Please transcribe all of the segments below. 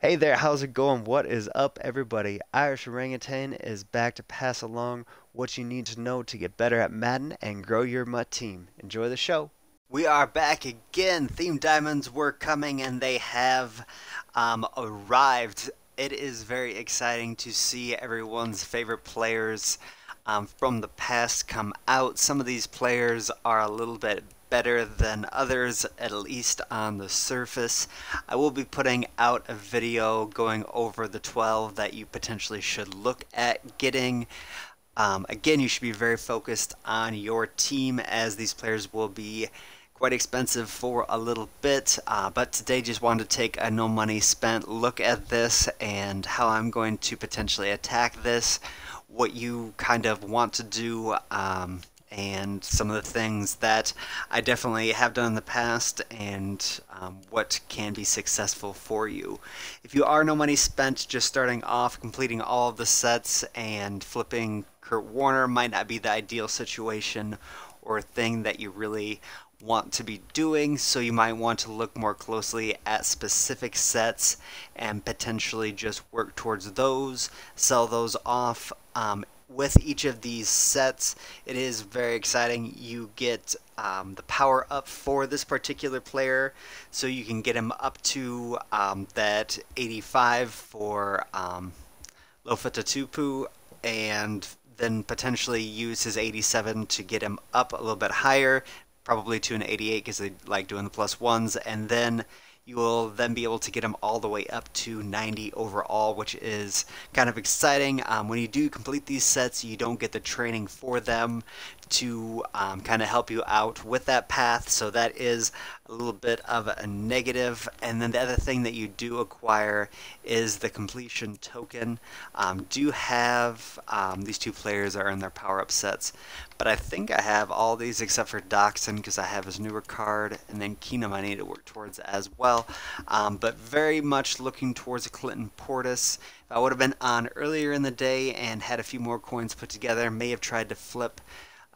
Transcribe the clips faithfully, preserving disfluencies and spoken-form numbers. Hey there, how's it going? What is up, everybody? Irish Orangutan is back to pass along what you need to know to get better at Madden and grow your mutt team. Enjoy the show. We are back again. Theme Diamonds were coming and they have um, arrived. It is very exciting to see everyone's favorite players um, from the past come out. Some of these players are a little bit better than others, at least on the surface. I will be putting out a video going over the twelve that you potentially should look at getting. Um, again, you should be very focused on your team, as these players will be quite expensive for a little bit, uh, but today just wanted to take a no money spent look at this and how I'm going to potentially attack this, what you kind of want to do, um, and some of the things that I definitely have done in the past and um, what can be successful for you. If you are no money spent, just starting off, completing all of the sets and flipping Kurt Warner might not be the ideal situation or thing that you really want to be doing, so you might want to look more closely at specific sets and potentially just work towards those, sell those off. Um, With each of these sets, it is very exciting. You get um, the power up for this particular player, so you can get him up to um, that eighty-five for um, Lofa Tatupu, and then potentially use his eighty-seven to get him up a little bit higher, probably to an eighty-eight because they like doing the plus ones, and then you will then be able to get them all the way up to ninety overall, which is kind of exciting. Um, when you do complete these sets, you don't get the training for them to um, kind of help you out with that path, so that is a little bit of a negative. And then the other thing that you do acquire is the completion token. Um, do have um, these two players are in their power-up sets, but I think I have all these except for Doxson because I have his newer card, and then Keenum I need to work towards as well. Um, but very much looking towards a Clinton Portis. If I would have been on earlier in the day and had a few more coins put together, may have tried to flip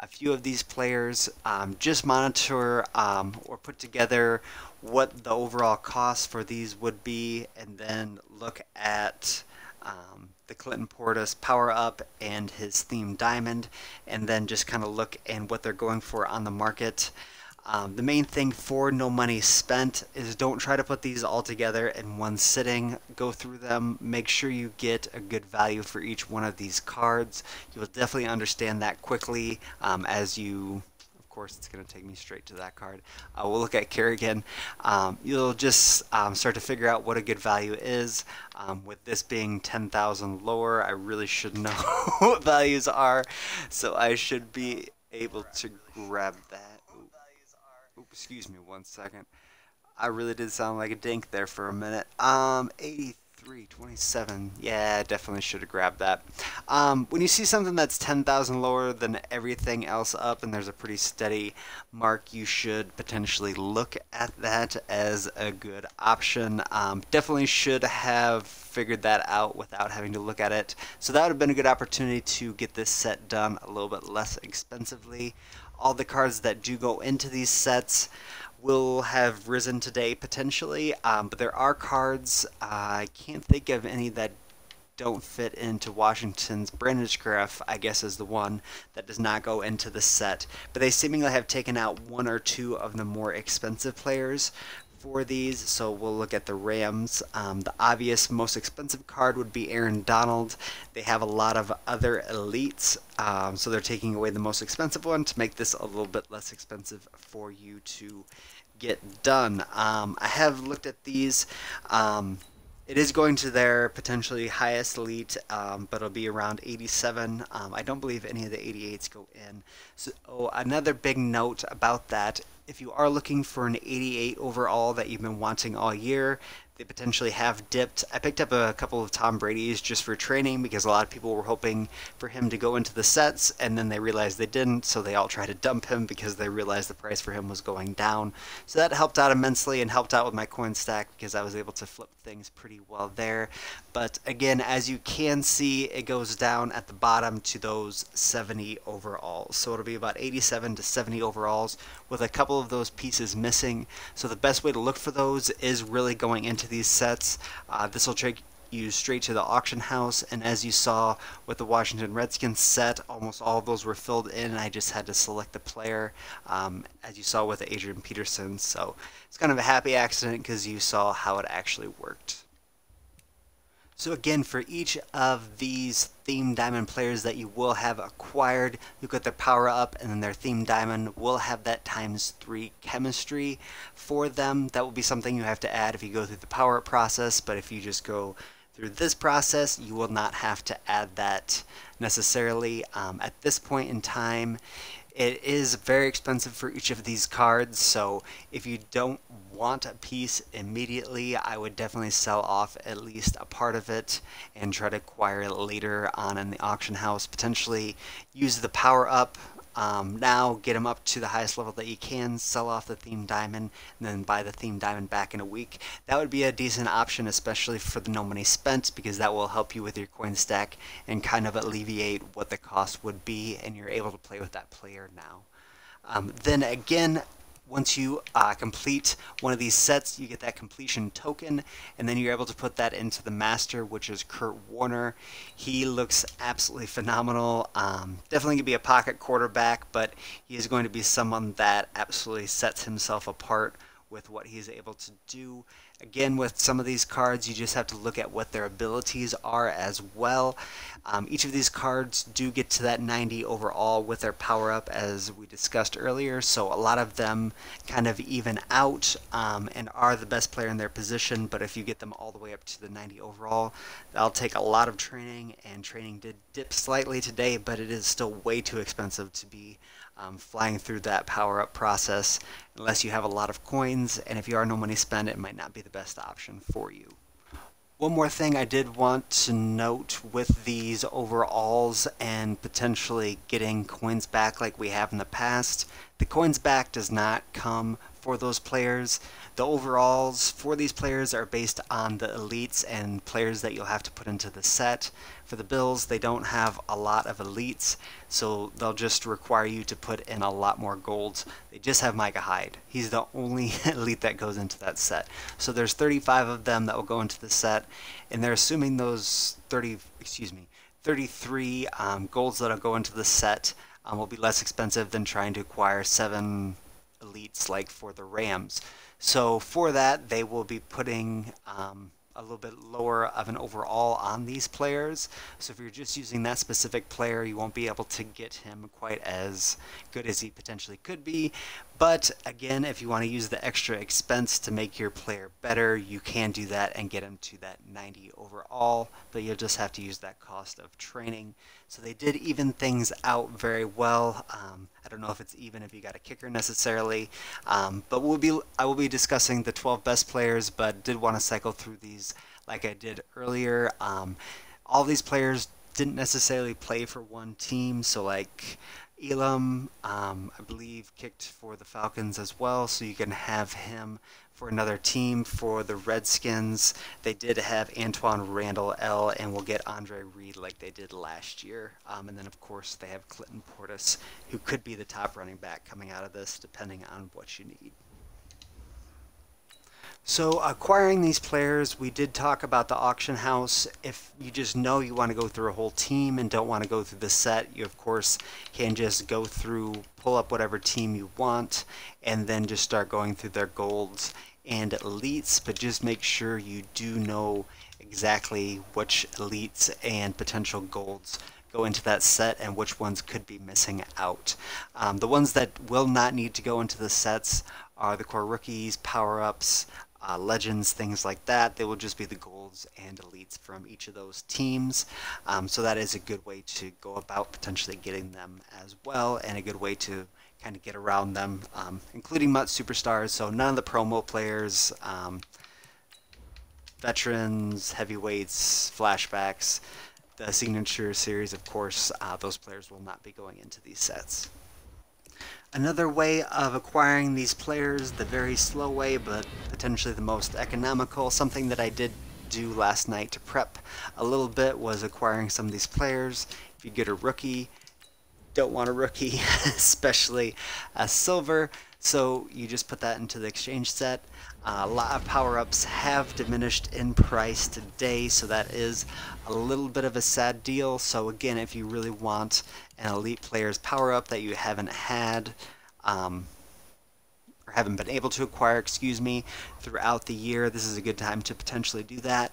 a few of these players. Um, just monitor um, or put together what the overall cost for these would be, and then look at um, the Clinton Portis power up and his Theme Diamond, and then just kind of look and what they're going for on the market. Um, the main thing for no money spent is don't try to put these all together in one sitting. Go through them, make sure you get a good value for each one of these cards. You will definitely understand that quickly um, as you, of course it's going to take me straight to that card. Uh, we'll look at Kerrigan. Um, you'll just um, start to figure out what a good value is. Um, with this being ten thousand lower, I really should know what values are, so I should be able to grab that. Excuse me one second. I really did sound like a dink there for a minute. Um, eighty-three twenty-seven. Yeah, I definitely should have grabbed that. Um, when you see something that's ten thousand lower than everything else up and there's a pretty steady mark, you should potentially look at that as a good option. Um, definitely should have figured that out without having to look at it. So that would have been a good opportunity to get this set done a little bit less expensively. All the cards that do go into these sets will have risen today potentially, um, but there are cards, uh, I can't think of any that don't fit into Washington's Brandon's Graph, I guess is the one that does not go into the set, but they seemingly have taken out one or two of the more expensive players for these, so we'll look at the Rams. Um, the obvious most expensive card would be Aaron Donald. They have a lot of other elites, um, so they're taking away the most expensive one to make this a little bit less expensive for you to get done. Um, I have looked at these. Um, It is going to their potentially highest elite, um, but it'll be around eighty-seven. Um, I don't believe any of the eighty-eights go in. So oh, another big note about that, if you are looking for an eighty-eight overall that you've been wanting all year, they potentially have dipped. I picked up a couple of Tom Brady's just for training because a lot of people were hoping for him to go into the sets, and then they realized they didn't, so they all tried to dump him because they realized the price for him was going down. So that helped out immensely and helped out with my coin stack because I was able to flip things pretty well there. But again, as you can see, it goes down at the bottom to those seventy overalls. So it'll be about eighty-seven to seventy overalls with a couple of those pieces missing. So the best way to look for those is really going into these sets. Uh, this will take you straight to the auction house, and as you saw with the Washington Redskins set, almost all of those were filled in. I just had to select the player, um, as you saw with Adrian Peterson. So it's kind of a happy accident because you saw how it actually worked. So again, for each of these Theme Diamond players that you will have acquired, you get their power up, and then their Theme Diamond will have that times three chemistry for them. That will be something you have to add if you go through the power up process, but if you just go through this process, you will not have to add that necessarily. Um, at this point in time, it is very expensive for each of these cards, so if you don't want a piece immediately, I would definitely sell off at least a part of it and try to acquire it later on in the auction house. Potentially use the power up um, now, get them up to the highest level that you can, sell off the Theme Diamond, and then buy the Theme Diamond back in a week. That would be a decent option, especially for the no money spent, because that will help you with your coin stack and kind of alleviate what the cost would be, and you're able to play with that player now. Um, then again, once you uh, complete one of these sets, you get that completion token, and then you're able to put that into the master, which is Kurt Warner. He looks absolutely phenomenal. Um, definitely going to be a pocket quarterback, but he is going to be someone that absolutely sets himself apart with what he's able to do. Again, with some of these cards, you just have to look at what their abilities are as well. Um, each of these cards do get to that ninety overall with their power up, as we discussed earlier, so a lot of them kind of even out um, and are the best player in their position, but if you get them all the way up to the ninety overall, that'll take a lot of training, and training did dip slightly today, but it is still way too expensive to be Um, flying through that power-up process unless you have a lot of coins, and if you are no money spent, it might not be the best option for you. One more thing I did want to note with these overalls and potentially getting coins back like we have in the past, the coins back does not come for those players. The overalls for these players are based on the elites and players that you'll have to put into the set. For the Bills, they don't have a lot of elites, so they'll just require you to put in a lot more golds. They just have Micah Hyde. He's the only elite that goes into that set. So there's thirty-five of them that will go into the set, and they're assuming those thirty, excuse me, thirty-three um, golds that'll go into the set um, will be less expensive than trying to acquire seven elites like for the Rams. So for that, they will be putting um, a little bit lower of an overall on these players. So if you're just using that specific player, you won't be able to get him quite as good as he potentially could be. But again, if you want to use the extra expense to make your player better, you can do that and get him to that ninety overall, but you'll just have to use that cost of training. So they did even things out very well. Um, I don't know if it's even if you got a kicker necessarily, um, but we'll be I will be discussing the twelve best players, but did want to cycle through these like I did earlier. Um, all these players didn't necessarily play for one team, so like Elam, um, I believe, kicked for the Falcons as well, so you can have him for another team. For the Redskins, they did have Antoine Randall L, and we'll get Andre Reed like they did last year. Um, and then, of course, they have Clinton Portis, who could be the top running back coming out of this, depending on what you need. So acquiring these players, we did talk about the auction house. If you just know you want to go through a whole team and don't want to go through the set, you of course can just go through, pull up whatever team you want, and then just start going through their golds and elites, but just make sure you do know exactly which elites and potential golds go into that set and which ones could be missing out. Um, the ones that will not need to go into the sets are the core rookies, power-ups, Uh, legends, things like that. They will just be the golds and elites from each of those teams. Um, so that is a good way to go about potentially getting them as well, and a good way to kind of get around them, um, including Mutt Superstars. So none of the promo players, um, veterans, heavyweights, flashbacks, the signature series, of course, uh, those players will not be going into these sets. Another way of acquiring these players, the very slow way, but potentially the most economical, something that I did do last night to prep a little bit, was acquiring some of these players. If you get a rookie, don't want a rookie, especially a silver. So you just put that into the exchange set. Uh, a lot of power-ups have diminished in price today, so that is a little bit of a sad deal. So again, if you really want an elite player's power-up that you haven't had, um, or haven't been able to acquire, excuse me, throughout the year, this is a good time to potentially do that.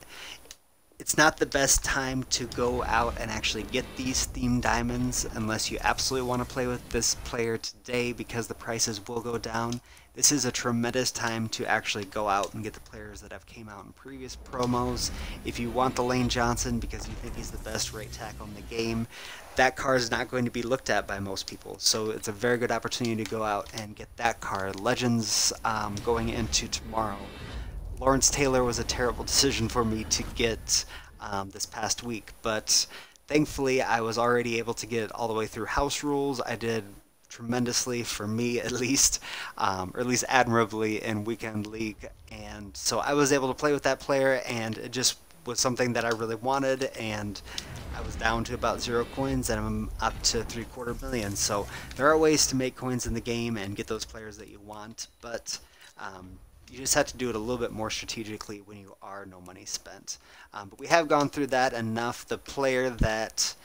It's not the best time to go out and actually get these Theme Diamonds unless you absolutely want to play with this player today, because the prices will go down. This is a tremendous time to actually go out and get the players that have came out in previous promos. If you want the Lane Johnson because you think he's the best right tackle in the game, that card is not going to be looked at by most people. So it's a very good opportunity to go out and get that card. Legends um, going into tomorrow. Lawrence Taylor was a terrible decision for me to get um, this past week, but thankfully I was already able to get all the way through house rules. I did tremendously, for me at least, um, or at least admirably, in Weekend League, and so I was able to play with that player, and it just was something that I really wanted, and I was down to about zero coins, and I'm up to three quarter million, so there are ways to make coins in the game and get those players that you want, but um, you just have to do it a little bit more strategically when you are no money spent. Um, but we have gone through that enough. The player that,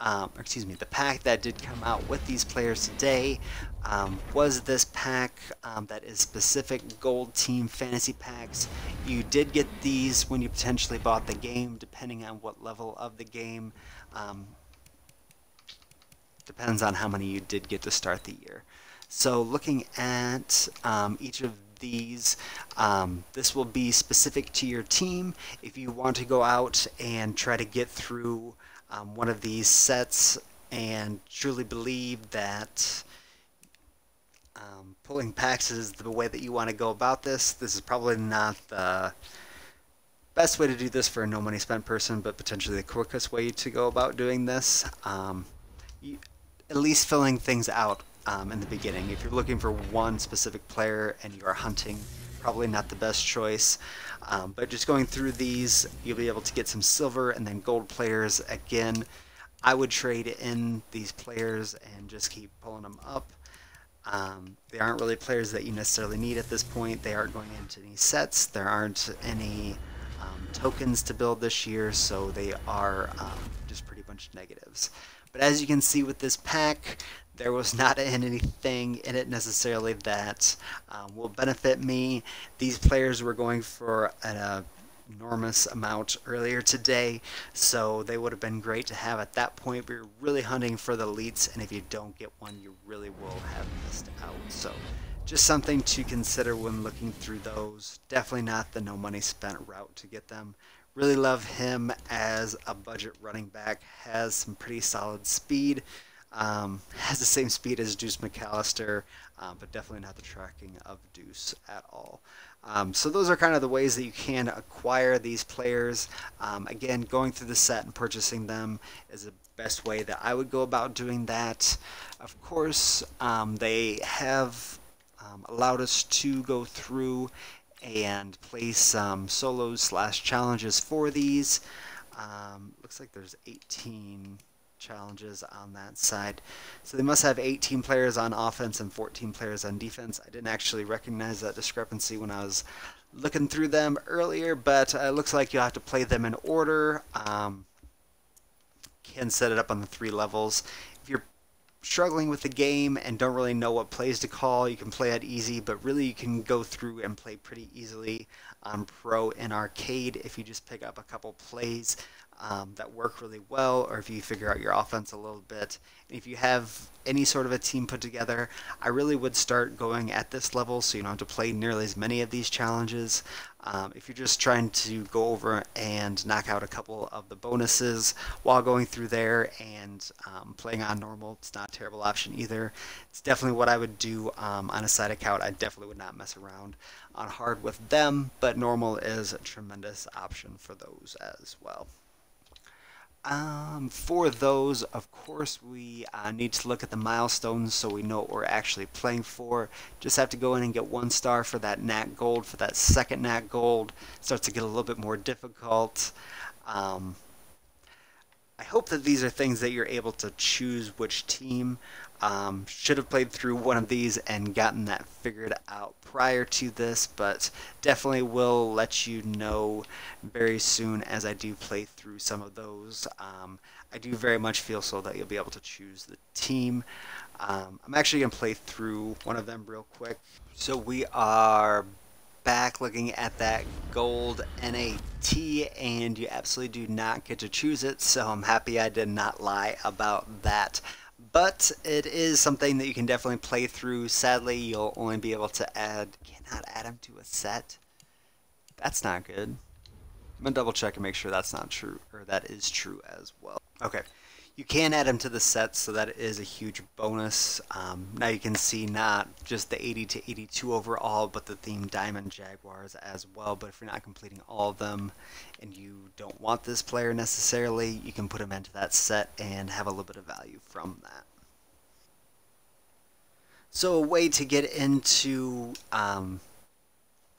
um, or excuse me, the pack that did come out with these players today um, was this pack um, that is specific Gold Team Fantasy Packs. You did get these when you potentially bought the game, depending on what level of the game. Um, depends on how many you did get to start the year. So looking at um, each of these, um, this will be specific to your team. If you want to go out and try to get through um, one of these sets and truly believe that um, pulling packs is the way that you want to go about this, this is probably not the best way to do this for a no money spent person, but potentially the quickest way to go about doing this. Um, you, at least filling things out Um, in the beginning. If you're looking for one specific player and you are hunting, probably not the best choice. Um, but just going through these, you'll be able to get some silver and then gold players. Again, I would trade in these players and just keep pulling them up. Um, they aren't really players that you necessarily need at this point. They aren't going into any sets. There aren't any um, tokens to build this year, so they are um, just pretty bunch of negatives. But as you can see with this pack, there was not anything in it necessarily that um, will benefit me. These players were going for an uh, enormous amount earlier today, so they would have been great to have at that point. But you're really hunting for the elites, and if you don't get one, you really will have missed out. So just something to consider when looking through those. Definitely not the no money spent route to get them. Really love him as a budget running back. Has some pretty solid speed. Um, has the same speed as Deuce McAllister, um, but definitely not the tracking of Deuce at all. Um, so those are kind of the ways that you can acquire these players. Um, again, going through the set and purchasing them is the best way that I would go about doing that. Of course, um, they have um, allowed us to go through and play some solos slash challenges for these. Um, looks like there's eighteen challenges on that side, so they must have eighteen players on offense and fourteen players on defense. I didn't actually recognize that discrepancy when I was looking through them earlier, but it looks like you have to play them in order. Um, can set it up on the three levels. If you're struggling with the game and don't really know what plays to call, you can play it easy, but really you can go through and play pretty easily on Pro and Arcade if you just pick up a couple plays Um, that work really well, or if you figure out your offense a little bit. And if you have any sort of a team put together, I really would start going at this level so you don't have to play nearly as many of these challenges. Um, if you're just trying to go over and knock out a couple of the bonuses while going through there and um, playing on normal, it's not a terrible option either. It's definitely what I would do um, on a side account. I definitely would not mess around on hard with them, but normal is a tremendous option for those as well. Um, for those, of course, we uh, need to look at the milestones so we know what we're actually playing for. Just have to go in and get one star for that Nat Gold. For that second Nat Gold, starts to get a little bit more difficult. Um, I hope that these are things that you're able to choose which team. Um, should have played through one of these and gotten that figured out prior to this, but definitely will let you know very soon as I do play through some of those. Um, I do very much feel so that you'll be able to choose the team. Um, I'm actually going to play through one of them real quick. So we are back looking at that gold N A T, and you absolutely do not get to choose it, so I'm happy I did not lie about that. But it is something that you can definitely play through. Sadly, you'll only be able to add... Cannot add them to a set? That's not good. I'm going to double check and make sure that's not true, or that is true as well. Okay. You can add them to the set, so that is a huge bonus. Um, now you can see not just the eighty to eighty-two overall, but the Theme Diamond Jaguars as well. But if you're not completing all of them and you don't want this player necessarily, you can put them into that set and have a little bit of value from that. So a way to get into um,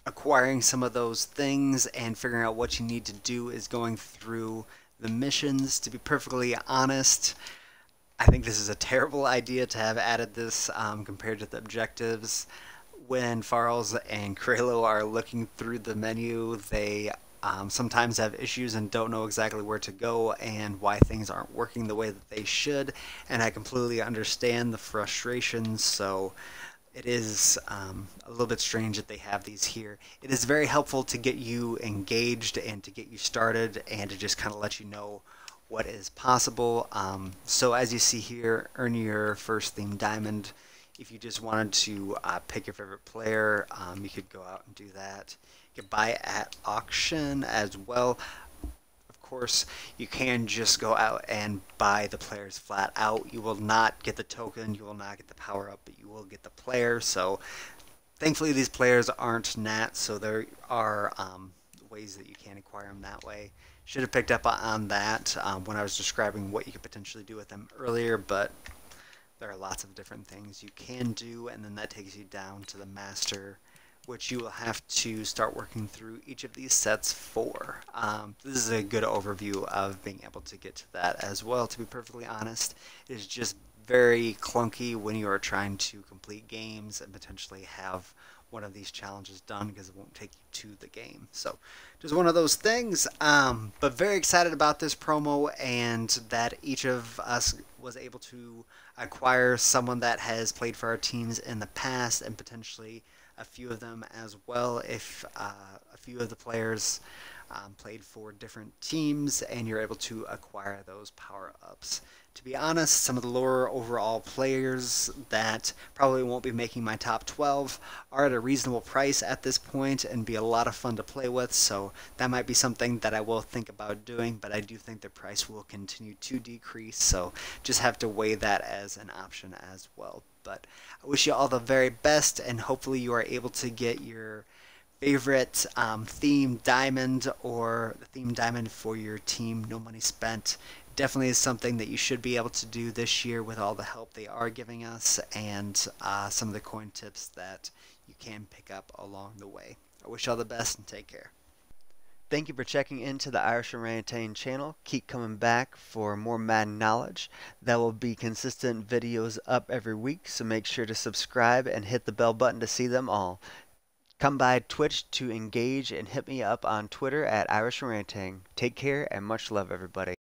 acquiring some of those things and figuring out what you need to do is going through the missions. To be perfectly honest, I think this is a terrible idea to have added this um, compared to the objectives. When Farles and Kralo are looking through the menu, they um, sometimes have issues and don't know exactly where to go and why things aren't working the way that they should, and I completely understand the frustration, so it is um, a little bit strange that they have these here. It is very helpful to get you engaged and to get you started and to just kind of let you know what is possible. Um, so as you see here, earn your first Theme Diamond. If you just wanted to uh, pick your favorite player, um, you could go out and do that. You could buy at auction as well. Course, you can just go out and buy the players flat out. You will not get the token, you will not get the power up, but you will get the player. So thankfully these players aren't N A T, so there are um, ways that you can acquire them that way. Should have picked up on that um, when I was describing what you could potentially do with them earlier, but there are lots of different things you can do, and then that takes you down to the master, which you will have to start working through each of these sets for. Um, this is a good overview of being able to get to that as well, to be perfectly honest. It is just very clunky when you are trying to complete games and potentially have one of these challenges done, because it won't take you to the game. So just one of those things, um, but very excited about this promo and that each of us was able to acquire someone that has played for our teams in the past and potentially a few of them as well. If uh, a few of the players um, played for different teams and you're able to acquire those power-ups. To be honest, some of the lower overall players that probably won't be making my top twelve are at a reasonable price at this point and be a lot of fun to play with, so that might be something that I will think about doing, but I do think the price will continue to decrease, so just have to weigh that as an option as well. But I wish you all the very best, and hopefully you are able to get your favorite um, Theme Diamond or the Theme Diamond for your team. No money spent. Definitely is something that you should be able to do this year with all the help they are giving us and uh, some of the coin tips that you can pick up along the way. I wish you all the best and take care. Thank you for checking into the Irish Orangutan channel. Keep coming back for more Madden knowledge. There will be consistent videos up every week, so make sure to subscribe and hit the bell button to see them all. Come by Twitch to engage and hit me up on Twitter at Irish Orangutan. Take care and much love, everybody.